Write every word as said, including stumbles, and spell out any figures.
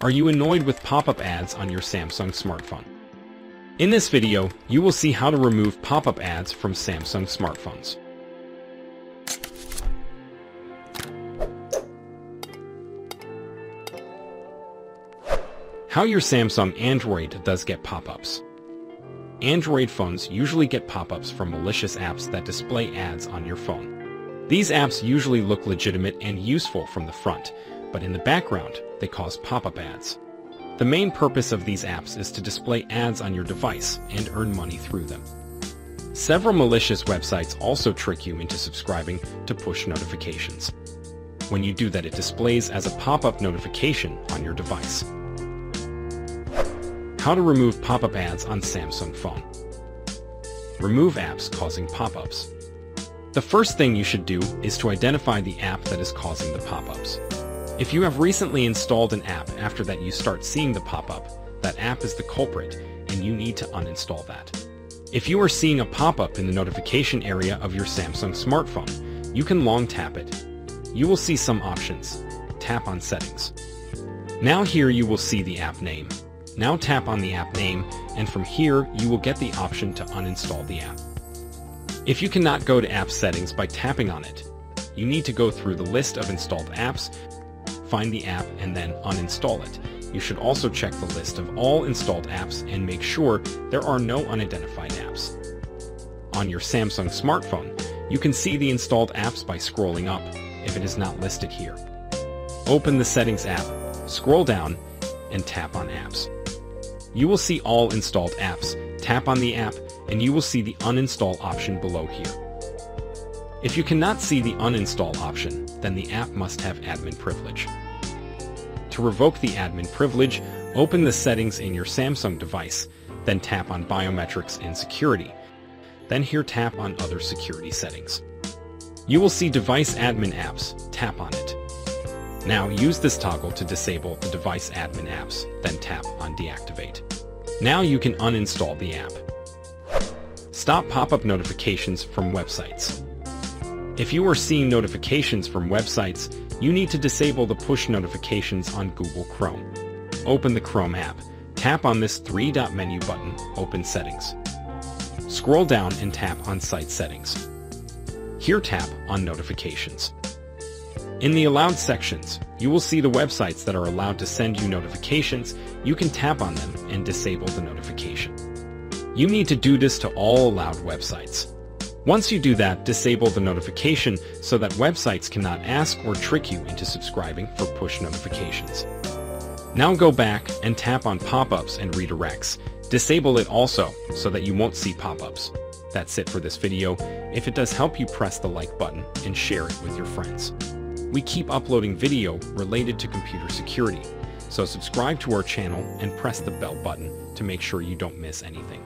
Are you annoyed with pop-up ads on your Samsung smartphone? In this video, you will see how to remove pop-up ads from Samsung smartphones. How your Samsung Android does get pop-ups. Android phones usually get pop-ups from malicious apps that display ads on your phone. These apps usually look legitimate and useful from the front, but in the background, they cause pop-up ads. The main purpose of these apps is to display ads on your device and earn money through them. Several malicious websites also trick you into subscribing to push notifications. When you do that, it displays as a pop-up notification on your device. How to remove pop-up ads on Samsung phone. Remove apps causing pop-ups. The first thing you should do is to identify the app that is causing the pop-ups. If you have recently installed an app after that you start seeing the pop-up, that app is the culprit and you need to uninstall that. If you are seeing a pop-up in the notification area of your Samsung smartphone, you can long tap it. You will see some options. Tap on Settings. Now here you will see the app name. Now tap on the app name, and from here you will get the option to uninstall the app. If you cannot go to App Settings by tapping on it, you need to go through the list of installed apps, find the app, and then uninstall it. You should also check the list of all installed apps and make sure there are no unidentified apps. On your Samsung smartphone, you can see the installed apps by scrolling up if it is not listed here. Open the Settings app, scroll down, and tap on Apps. You will see all installed apps. Tap on the app, and you will see the uninstall option below here. If you cannot see the uninstall option, then the app must have admin privilege. To revoke the admin privilege, open the settings in your Samsung device, then tap on Biometrics and Security. Then here tap on Other Security Settings. You will see Device Admin Apps. Tap on it. Now use this toggle to disable the Device Admin Apps, then tap on Deactivate. Now you can uninstall the app. Stop pop-up notifications from websites. If you are seeing notifications from websites, you need to disable the push notifications on Google Chrome. Open the Chrome app, tap on this three-dot menu button, open Settings. Scroll down and tap on Site Settings. Here tap on Notifications. In the Allowed sections, you will see the websites that are allowed to send you notifications. You can tap on them and disable the notification. You need to do this to all allowed websites. Once you do that, disable the notification so that websites cannot ask or trick you into subscribing for push notifications. Now go back and tap on Pop-ups and Redirects. Disable it also so that you won't see pop-ups. That's it for this video. If it does help you, press the like button and share it with your friends. We keep uploading video related to computer security, so subscribe to our channel and press the bell button to make sure you don't miss anything.